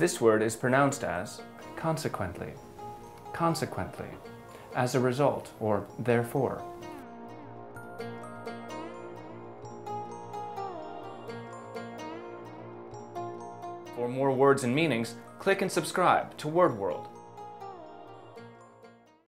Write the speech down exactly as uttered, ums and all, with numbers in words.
This word is pronounced as consequently, consequently, as a result, or therefore. For more words and meanings, click and subscribe to Word World.